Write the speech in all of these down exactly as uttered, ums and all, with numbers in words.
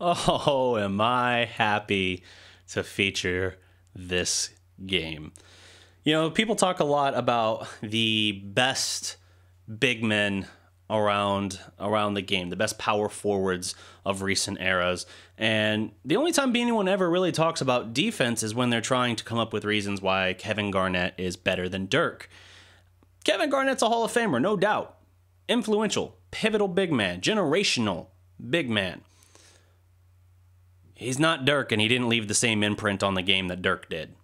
Oh, am I happy to feature this game. You know, people talk a lot about the best big men around around the game, the best power forwards of recent eras. And the only time anyone ever really talks about defense is when they're trying to come up with reasons why Kevin Garnett is better than Dirk. Kevin Garnett's a Hall of Famer, no doubt. Influential, pivotal big man, generational big man. He's not Dirk, and he didn't leave the same imprint on the game that Dirk did.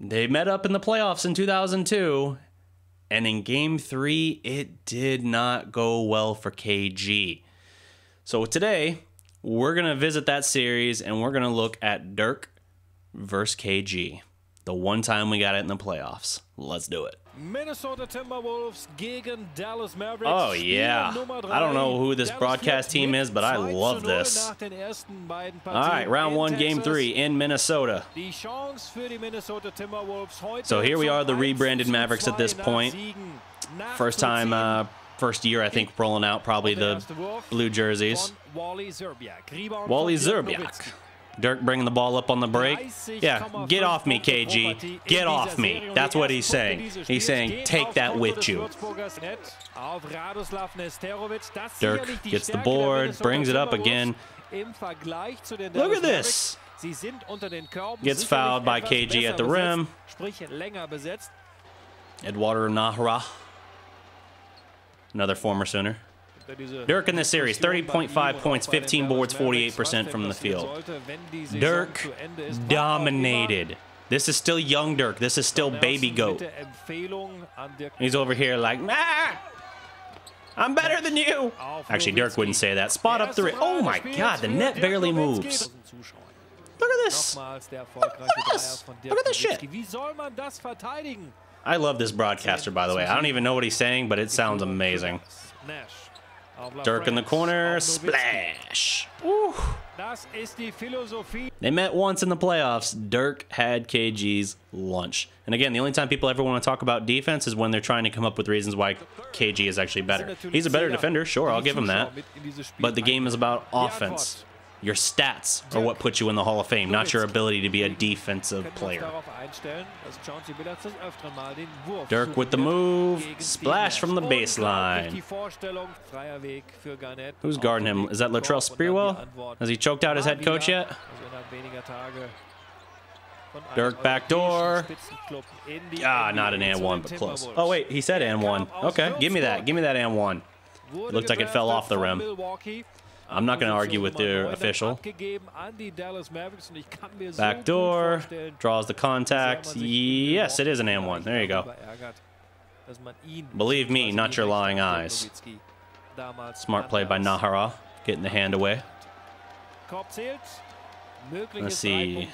They met up in the playoffs in two thousand two, and in game three, it did not go well for K G. So today, we're going to visit that series, and we're going to look at Dirk versus K G. The one time we got it in the playoffs. Let's do it. Minnesota Timberwolves gegen Dallas Mavericks. Oh yeah. I don't know who this broadcast team is, but I love this. All right, round one, game three in Minnesota. So here we are, the rebranded Mavericks at this point. First time, uh, first year, I think, rolling out probably the blue jerseys. Wally Zerbiak. Dirk bringing the ball up on the break. Yeah, get off me, K G. Get off me. That's what he's saying. He's saying, take that with you. Dirk gets the board, brings it up again. Look at this. Gets fouled by K G at the rim. Eduardo Nájera, another former Sooner. Dirk in this series, thirty point five points, fifteen boards, forty-eight percent from the field. Dirk dominated. This is still young Dirk. This is still baby goat. He's over here like, ah, I'm better than you. Actually, Dirk wouldn't say that. Spot up three. Oh my God, the net barely moves. Look at this. Look at this. Look at this shit. I love this broadcaster, by the way. I don't even know what he's saying, but it sounds amazing. Nash. Dirk in the corner, splash. Woo. They met once in the playoffs. Dirk had K G's lunch. And again, the only time people ever want to talk about defense is when they're trying to come up with reasons why K G is actually better. He's a better defender, sure, I'll give him that. But the game is about offense. Your stats are what put you in the Hall of Fame, not your ability to be a defensive player. Dirk with the move, splash from the baseline. Who's guarding him? Is that Latrell Sprewell? Has he choked out his head coach yet? Dirk backdoor. Ah, not an and one, but close. Oh wait, he said and one. Okay, give me that. Give me that and one. It looked like it fell off the rim. I'm not going to argue with their official. Backdoor, draws the contact. Yes, it is an and one. There you go. Believe me, not your lying eyes. Smart play by Nájera, getting the hand away. Let's see.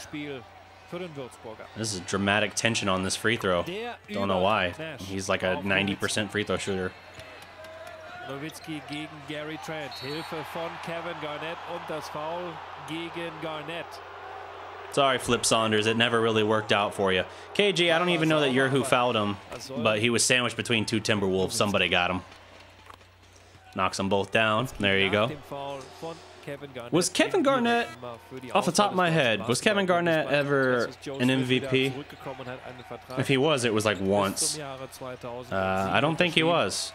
This is dramatic tension on this free throw. Don't know why. He's like a ninety percent free throw shooter. Nowitzki gegen Gary Trent. Hilfe von Kevin Garnett und das Foul gegen Garnett. Sorry, Flip Saunders. It never really worked out for you. K G, I don't even know that you're who fouled him, but he was sandwiched between two Timberwolves. Somebody got him. Knocks them both down. There you go. Was Kevin Garnett, off the top of my head, was Kevin Garnett ever an M V P? If he was, it was like once. Uh, I don't think he was.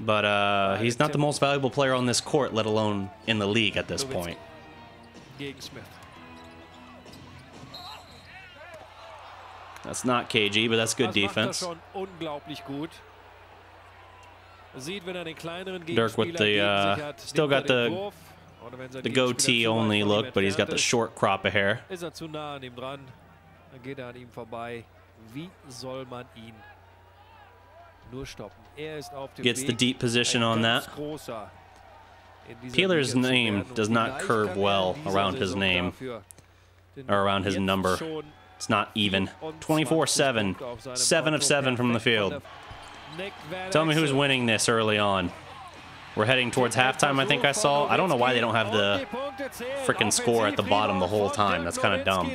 But uh, he's not the most valuable player on this court, let alone in the league at this point. That's not K G, but that's good defense. Dirk with the, uh, still got the, the goatee only look, but he's got the short crop of hair. Gets the deep position on that. Peeler's name does not curve well around his name, or around his number. It's not even. twenty-four seven, seven of seven from the field. Tell me who's winning this early on. We're heading towards halftime, I think I saw. I don't know why they don't have the freaking score at the bottom the whole time. That's kind of dumb.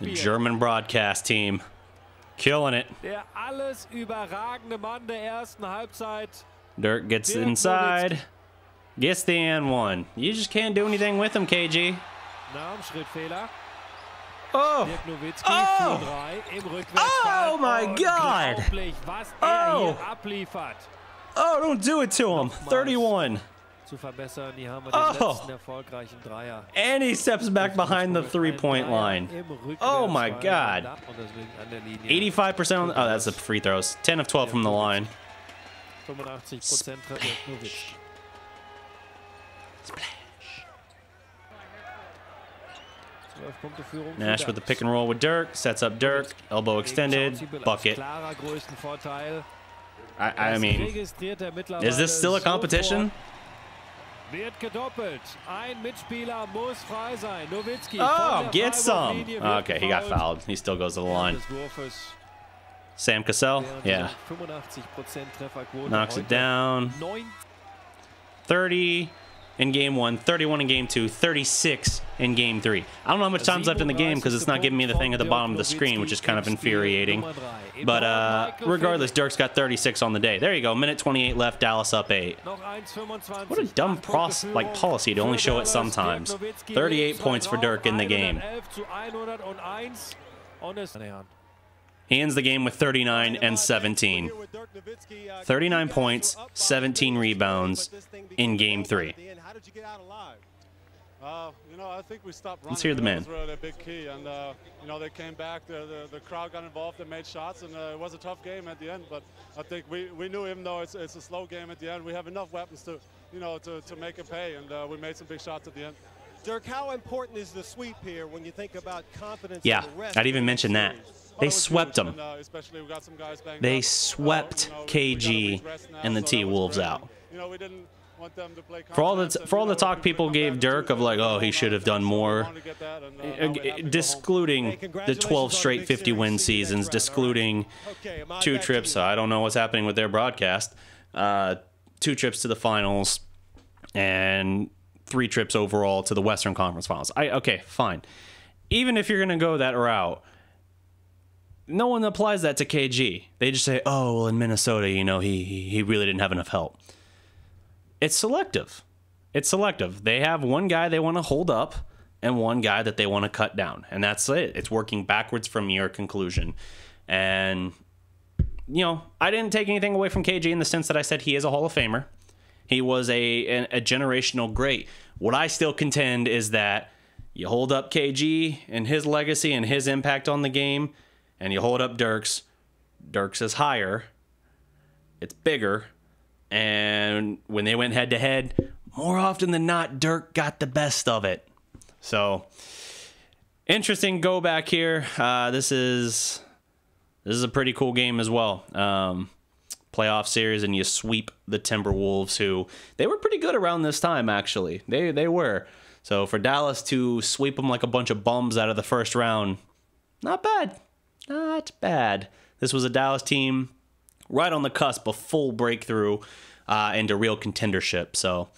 The German broadcast team Killing it. Der alles überragende Mann der ersten Halbzeit. Dirk gets Dirk inside. Nowitzki. Gets the and one. You just can't do anything with him, K G. Na, Schrittfehler. Oh. Dirk Nowitzki, oh. vier drei im Rückwärtsfall. Oh my God. Was er oh. hier abliefert. Oh, don't do it to him. thirty-one. Zu verbessern, hier haben wir den oh. letzten erfolgreichen Dreier. And he steps back behind the three-point line. Oh my God. eighty-five percent on the, oh, that's the free throws. ten of twelve from the line. fünfundachtzig Prozent Nowitzki. Splash. Nash with the pick and roll with Dirk. Sets up Dirk. Elbow extended. Bucket. I, I mean, is this still a competition? Oh, get some. Okay, he got fouled. He still goes to the line. Sam Cassell, yeah. Knocks it down. thirty in game one, thirty-one in game two, thirty-six in game three. I don't know how much time's left in the game because it's not giving me the thing at the bottom of the screen, which is kind of infuriating. But uh, regardless, Dirk's got thirty-six on the day. There you go, minute twenty-eight left, Dallas up eight. What a dumb pros like policy to only show it sometimes. thirty-eight points for Dirk in the game. He ends the game with thirty-nine and seventeen. thirty-nine points, seventeen rebounds in game three. Uh, you know, I think we stopped running. Let's hear the man. That was really a big key, and uh, you know, they came back. The, the, the crowd got involved. They made shots, and uh, it was a tough game at the end. But I think we, we knew, even though it's, it's a slow game at the end, we have enough weapons to, you know, to, to make it pay, and uh, we made some big shots at the end. Dirk, how important is the sweep here when you think about confidence? Yeah, in the rest I'd even mention that. They swept them. They swept K G and the T-Wolves out. For all the for all the talk people gave Dirk of like, oh, he should have done more, discluding the twelve straight fifty-win seasons, discluding two trips. I don't know what's happening with their broadcast. Uh, two trips to the finals and three trips overall to the Western Conference Finals. I okay, fine. Even if you're gonna go that route. No one applies that to K G. They just say, oh, well, in Minnesota, you know, he, he he really didn't have enough help. It's selective. It's selective. They have one guy they want to hold up and one guy that they want to cut down. And that's it. It's working backwards from your conclusion. And, you know, I didn't take anything away from K G in the sense that I said he is a Hall of Famer. He was a, a, a generational great. What I still contend is that you hold up K G and his legacy and his impact on the game, and you hold up Dirk's. Dirk's is higher. It's bigger. And when they went head-to-head, -head, more often than not, Dirk got the best of it. So, interesting go back here. Uh, this is this is a pretty cool game as well. Um, playoff series, and you sweep the Timberwolves, who they were pretty good around this time, actually. They, they were. So, for Dallas to sweep them like a bunch of bums out of the first round, not bad. Not bad. This was a Dallas team right on the cusp of full breakthrough uh, into real contendership. So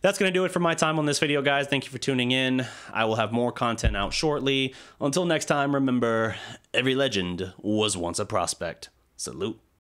that's going to do it for my time on this video, guys. Thank you for tuning in. I will have more content out shortly. Until next time, remember, every legend was once a prospect. Salute.